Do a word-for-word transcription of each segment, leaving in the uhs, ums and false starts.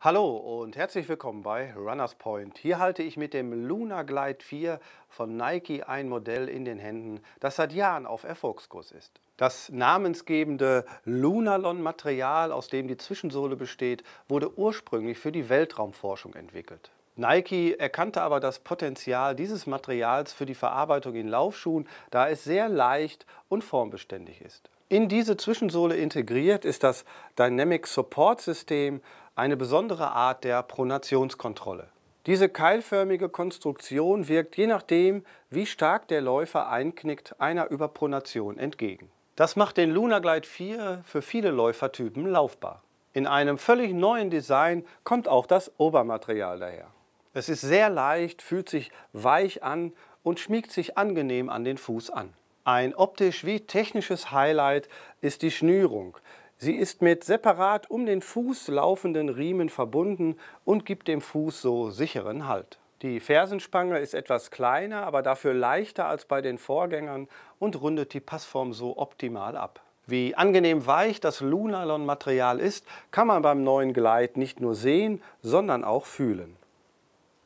Hallo und herzlich willkommen bei Runners Point. Hier halte ich mit dem LunarGlide vier von Nike ein Modell in den Händen, das seit Jahren auf Erfolgskurs ist. Das namensgebende Lunarlon-Material, aus dem die Zwischensohle besteht, wurde ursprünglich für die Weltraumforschung entwickelt. Nike erkannte aber das Potenzial dieses Materials für die Verarbeitung in Laufschuhen, da es sehr leicht und formbeständig ist. In diese Zwischensohle integriert ist das Dynamic Support System, eine besondere Art der Pronationskontrolle. Diese keilförmige Konstruktion wirkt je nachdem, wie stark der Läufer einknickt, einer Überpronation entgegen. Das macht den LunarGlide vier für viele Läufertypen laufbar. In einem völlig neuen Design kommt auch das Obermaterial daher. Es ist sehr leicht, fühlt sich weich an und schmiegt sich angenehm an den Fuß an. Ein optisch wie technisches Highlight ist die Schnürung. Sie ist mit separat um den Fuß laufenden Riemen verbunden und gibt dem Fuß so sicheren Halt. Die Fersenspange ist etwas kleiner, aber dafür leichter als bei den Vorgängern und rundet die Passform so optimal ab. Wie angenehm weich das LunarLon-Material ist, kann man beim neuen Glide nicht nur sehen, sondern auch fühlen.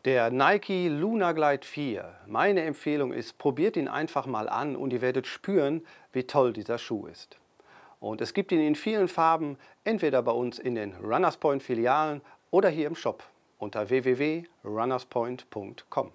Der Nike LunarGlide vier. Meine Empfehlung ist, probiert ihn einfach mal an und ihr werdet spüren, wie toll dieser Schuh ist. Und es gibt ihn in vielen Farben, entweder bei uns in den Runners Point Filialen oder hier im Shop unter w w w punkt runners point punkt com.